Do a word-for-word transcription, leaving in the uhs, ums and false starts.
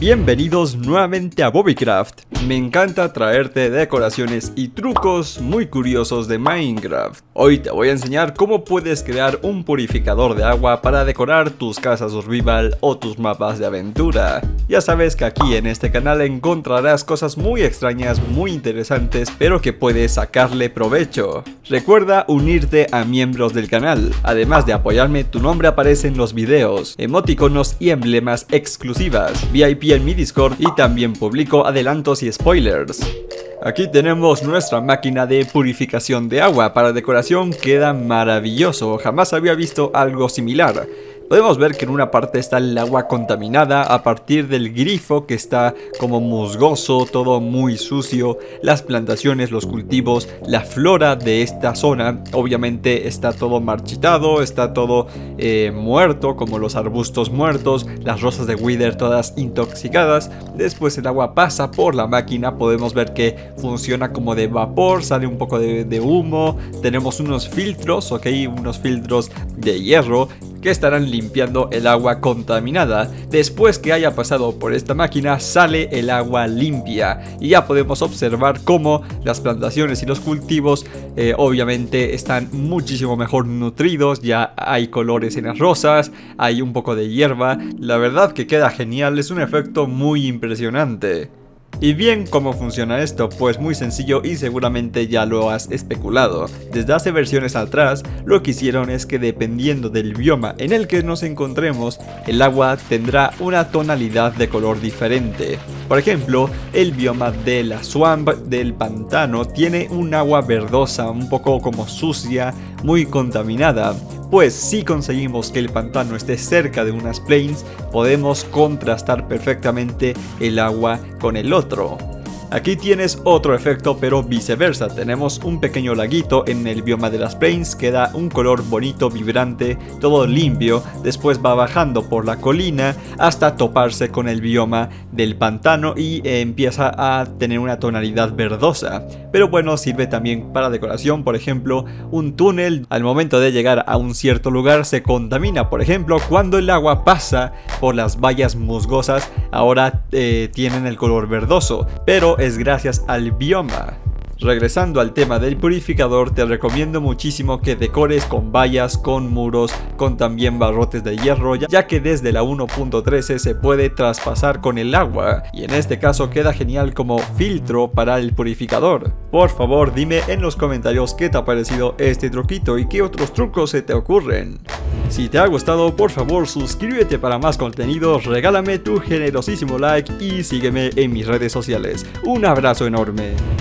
bienvenidos nuevamente a Bobicraft. Me encanta traerte decoraciones y trucos muy curiosos de Minecraft. Hoy te voy a enseñar cómo puedes crear un purificador de agua para decorar tus casas survival o tus mapas de aventura. Ya sabes que aquí en este canal encontrarás cosas muy extrañas, muy interesantes, pero que puedes sacarle provecho. Recuerda unirte a miembros del canal. Además de apoyarme, tu nombre aparece en los videos, emoticonos y emblemas exclusivas, V I P en mi Discord, y también publico adelantos y spoilers. Aquí tenemos nuestra máquina de purificación de agua. Para decoración queda maravilloso, jamás había visto algo similar. Podemos ver que en una parte está el agua contaminada a partir del grifo, que está como musgoso, todo muy sucio. Las plantaciones, los cultivos, la flora de esta zona, obviamente está todo marchitado, está todo eh, muerto, como los arbustos muertos, las rosas de Wither todas intoxicadas. Después el agua pasa por la máquina, podemos ver que funciona como de vapor, sale un poco de, de humo. Tenemos unos filtros, ok, unos filtros de hierro que estarán limpiando el agua contaminada. Después que haya pasado por esta máquina sale el agua limpia, y ya podemos observar cómo las plantaciones y los cultivos eh, obviamente están muchísimo mejor nutridos. Ya hay colores en las rosas, hay un poco de hierba, la verdad que queda genial, es un efecto muy impresionante. Y bien, ¿cómo funciona esto? Pues muy sencillo, y seguramente ya lo has especulado. Desde hace versiones atrás, lo que hicieron es que dependiendo del bioma en el que nos encontremos, el agua tendrá una tonalidad de color diferente. Por ejemplo, el bioma de la swamp, del pantano, tiene un agua verdosa, un poco como sucia, muy contaminada. Pues si conseguimos que el pantano esté cerca de unas plains, podemos contrastar perfectamente el agua con el otro. Aquí tienes otro efecto, pero viceversa. Tenemos un pequeño laguito en el bioma de las plains que da un color bonito, vibrante, todo limpio. Después va bajando por la colina hasta toparse con el bioma del pantano y eh, empieza a tener una tonalidad verdosa. Pero bueno, sirve también para decoración. Por ejemplo, un túnel, al momento de llegar a un cierto lugar se contamina. Por ejemplo, cuando el agua pasa por las vallas musgosas, ahora eh, tienen el color verdoso, pero es gracias al bioma. Regresando al tema del purificador, te recomiendo muchísimo que decores con vallas, con muros, con también barrotes de hierro, ya que desde la uno punto trece se puede traspasar con el agua, y en este caso queda genial como filtro para el purificador. Por favor, dime en los comentarios qué te ha parecido este truquito y qué otros trucos se te ocurren. Si te ha gustado, por favor suscríbete para más contenido, regálame tu generosísimo like y sígueme en mis redes sociales. Un abrazo enorme.